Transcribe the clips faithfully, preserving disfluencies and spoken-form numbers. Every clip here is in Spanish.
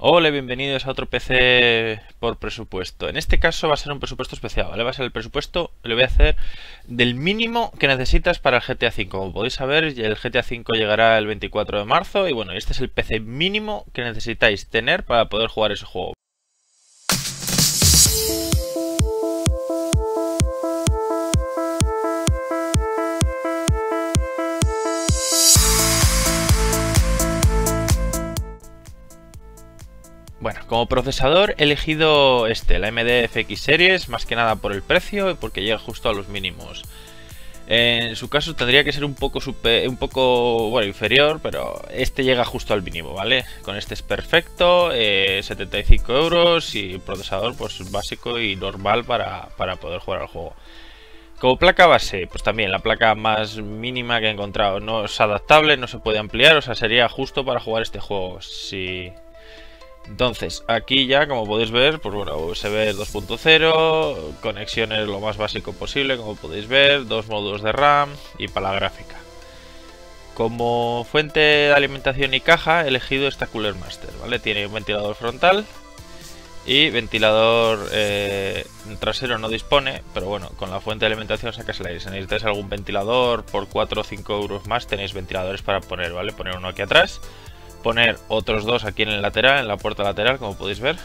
Hola, bienvenidos a otro P C por presupuesto. En este caso va a ser un presupuesto especial, ¿vale? Va a ser el presupuesto, lo voy a hacer del mínimo que necesitas para el G T A cinco. Como podéis saber, el G T A cinco llegará el veinticuatro de marzo y bueno, este es el P C mínimo que necesitáis tener para poder jugar ese juego. Bueno, como procesador he elegido este, la A M D F X Series, más que nada por el precio y porque llega justo a los mínimos. En su caso tendría que ser un poco, super, un poco bueno, inferior, pero este llega justo al mínimo, ¿vale? Con este es perfecto, eh, setenta y cinco euros y procesador pues básico y normal para, para poder jugar al juego. Como placa base, pues también la placa más mínima que he encontrado. No es adaptable, no se puede ampliar, o sea, sería justo para jugar este juego. Si... Entonces, aquí ya, como podéis ver, pues bueno, U S B dos punto cero, conexiones lo más básico posible, como podéis ver, dos módulos de RAM y para la gráfica. Como fuente de alimentación y caja, he elegido esta Cooler Master, ¿vale? Tiene un ventilador frontal y ventilador eh, trasero no dispone, pero bueno, con la fuente de alimentación sacas el aire. Si necesitáis algún ventilador por cuatro o cinco euros más, tenéis ventiladores para poner, ¿vale? Poner uno aquí atrás. Poner otros dos aquí en el lateral, en la puerta lateral, como podéis ver.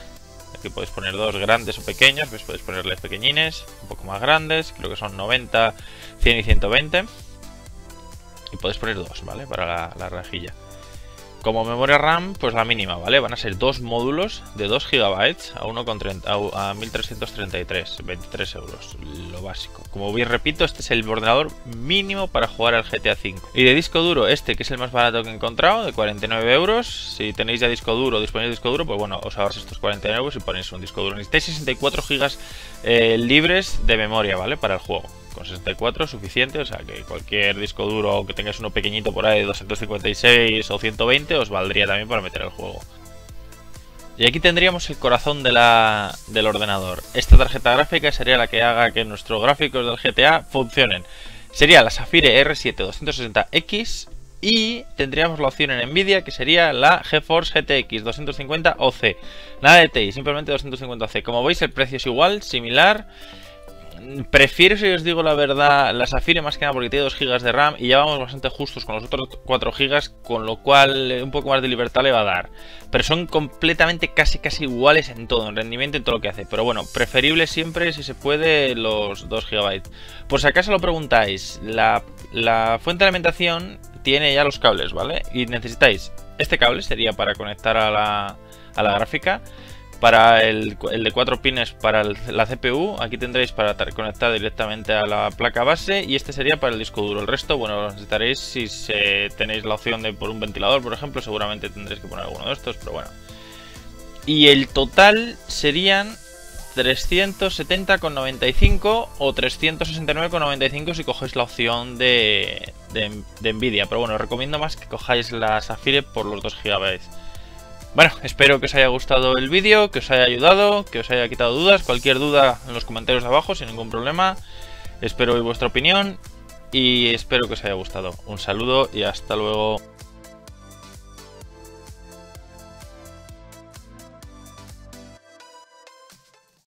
Aquí podéis poner dos grandes o pequeños, pues podéis ponerles pequeñines, un poco más grandes, creo que son noventa, cien y ciento veinte. Y podéis poner dos, ¿vale? Para la, la rejilla. Como memoria RAM, pues la mínima, ¿vale? Van a ser dos módulos de dos gigabytes a, mil trescientos treinta y tres, veintitrés euros, lo básico. Como bien repito, este es el ordenador mínimo para jugar al G T A cinco. Y de disco duro, este que es el más barato que he encontrado, de cuarenta y nueve euros. Si tenéis ya disco duro, disponéis de disco duro, pues bueno, os ahorráis estos cuarenta y nueve euros y ponéis un disco duro. Necesitáis sesenta y cuatro gigas eh, libres de memoria, ¿vale? Para el juego. Con sesenta y cuatro es suficiente, o sea que cualquier disco duro que tengáis uno pequeñito por ahí de doscientos cincuenta y seis o ciento veinte os valdría también para meter el juego. Y aquí tendríamos el corazón de la, del ordenador. Esta tarjeta gráfica sería la que haga que nuestros gráficos del G T A funcionen. Sería la Sapphire R siete doscientos sesenta X y tendríamos la opción en Nvidia que sería la GeForce G T X doscientos cincuenta O C. Nada de Ti, simplemente doscientos cincuenta O C. Como veis el precio es igual, similar. Prefiero, si os digo la verdad, la Sapphire más que nada porque tiene dos gigas de RAM y ya vamos bastante justos con los otros cuatro gigas, con lo cual un poco más de libertad le va a dar. Pero son completamente casi casi iguales en todo, en rendimiento y en todo lo que hace. Pero bueno, preferible siempre, si se puede, los dos gigas. Por si acaso lo preguntáis, la, la fuente de alimentación tiene ya los cables, ¿vale? Y necesitáis este cable, sería para conectar a la, a la gráfica. Para el, el de cuatro pines para el, la C P U, aquí tendréis para conectar directamente a la placa base y este sería para el disco duro. El resto, bueno, lo necesitaréis si se, tenéis la opción de por un ventilador, por ejemplo, seguramente tendréis que poner alguno de estos, pero bueno. Y el total serían trescientos setenta con noventa y cinco o trescientos sesenta y nueve con noventa y cinco si cogéis la opción de, de, de Nvidia, pero bueno, os recomiendo más que cojáis la Sapphire por los dos gigas. Bueno, espero que os haya gustado el vídeo, que os haya ayudado, que os haya quitado dudas. Cualquier duda en los comentarios de abajo, sin ningún problema. Espero oír vuestra opinión y espero que os haya gustado. Un saludo y hasta luego.